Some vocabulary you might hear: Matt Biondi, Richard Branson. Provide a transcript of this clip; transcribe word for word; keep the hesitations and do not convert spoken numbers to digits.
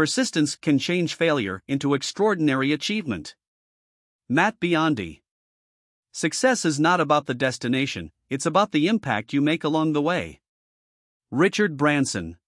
persistence can change failure into extraordinary achievement. Matt Biondi. Success is not about the destination, it's about the impact you make along the way. Richard Branson.